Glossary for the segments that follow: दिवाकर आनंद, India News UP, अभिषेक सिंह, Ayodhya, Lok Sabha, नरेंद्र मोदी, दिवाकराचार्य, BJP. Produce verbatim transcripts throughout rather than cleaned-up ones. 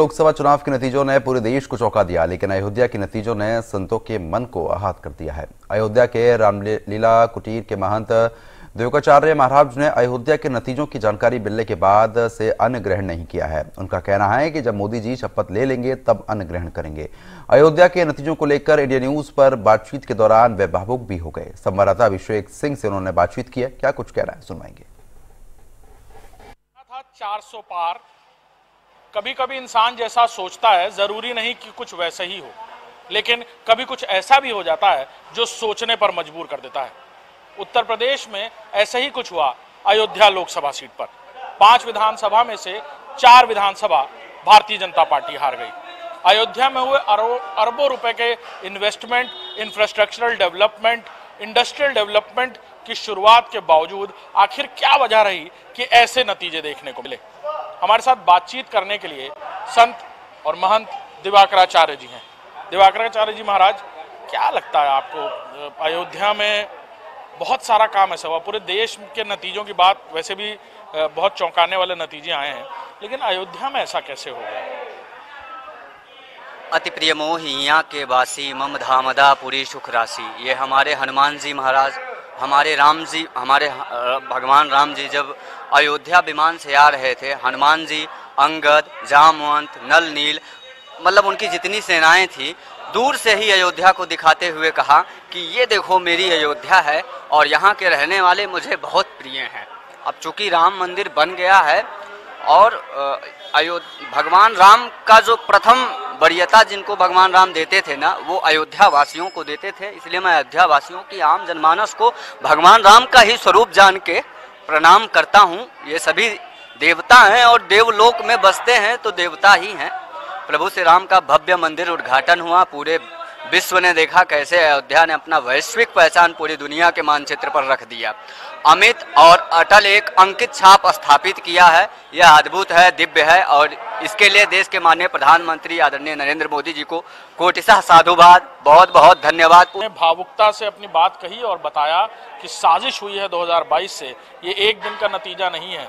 लोकसभा चुनाव के नतीजों ने पूरे देश को चौंका दिया, लेकिन अयोध्या के नतीजों ने संतों के मन को आहत कर दिया है। अयोध्या के रामलीला कुटीर के महंत दिवाकराचार्य महाराज ने अयोध्या के नतीजों की जानकारी मिलने के बाद से अन्न ग्रहण नहीं किया है। उनका कहना है कि जब मोदी जी शपथ ले लेंगे तब अन्न ग्रहण करेंगे। अयोध्या के नतीजों को लेकर इंडिया न्यूज पर बातचीत के दौरान वे भावुक भी हो गए। संवाददाता अभिषेक सिंह से उन्होंने बातचीत की है, क्या कुछ कह रहा है सुनवाएंगे। चार सौ पार कभी कभी इंसान जैसा सोचता है जरूरी नहीं कि कुछ वैसे ही हो, लेकिन कभी कुछ ऐसा भी हो जाता है जो सोचने पर मजबूर कर देता है। उत्तर प्रदेश में ऐसा ही कुछ हुआ। अयोध्या लोकसभा सीट पर पांच विधानसभा में से चार विधानसभा भारतीय जनता पार्टी हार गई। अयोध्या में हुए अरबों रुपए के investment, infrastructural development, industrial development की शुरुआत के बावजूद आखिर क्या वजह रही कि ऐसे नतीजे देखने को मिले। हमारे साथ बातचीत करने के लिए संत और महंत दिवाकराचार्य जी हैं। दिवाकराचार्य जी महाराज, क्या लगता है आपको, अयोध्या में बहुत सारा काम ऐसा हुआ। पूरे देश के नतीजों की बात, वैसे भी बहुत चौंकाने वाले नतीजे आए हैं, लेकिन अयोध्या में ऐसा कैसे हो गया। अति प्रिय मोहि यहाँ के वासी, मम धामदा पुरी सुख राशि। ये हमारे हनुमान जी महाराज, हमारे राम जी, हमारे भगवान राम जी जब अयोध्या विमान से आ रहे थे, हनुमान जी, अंगद, जामवंत, नल नील, मतलब उनकी जितनी सेनाएं थी, दूर से ही अयोध्या को दिखाते हुए कहा कि ये देखो मेरी अयोध्या है और यहाँ के रहने वाले मुझे बहुत प्रिय हैं। अब चूँकि राम मंदिर बन गया है और अयोध्या भगवान राम का जो प्रथम वरीयता जिनको भगवान राम देते थे ना, वो अयोध्या वासियों को देते थे, इसलिए मैं अयोध्या वासियों की, आम जनमानस को भगवान राम का ही स्वरूप जान के प्रणाम करता हूँ। ये सभी देवता हैं और देवलोक में बसते हैं तो देवता ही हैं। प्रभु श्री राम का भव्य मंदिर उद्घाटन हुआ, पूरे विश्व ने देखा कैसे अयोध्या ने अपना वैश्विक पहचान पूरी दुनिया के मानचित्र पर रख दिया। अमित और अटल एक अंकित छाप स्थापित किया है। यह अद्भुत है, दिव्य है और इसके लिए देश के माननीय प्रधानमंत्री आदरणीय नरेंद्र मोदी जी को कोटिशः साधुवाद, बहुत बहुत धन्यवाद। भावुकता से अपनी बात कही और बताया कि साजिश हुई है दो हज़ार बाईस से, ये एक दिन का नतीजा नहीं है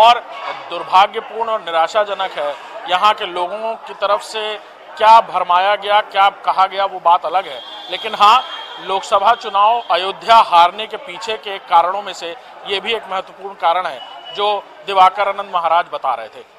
और दुर्भाग्यपूर्ण और निराशाजनक है। यहाँ के लोगों की तरफ से क्या भरमाया गया, क्या कहा गया, वो बात अलग है, लेकिन हाँ, लोकसभा चुनाव अयोध्या हारने के पीछे के कारणों में से ये भी एक महत्वपूर्ण कारण है जो दिवाकर आनंद महाराज बता रहे थे।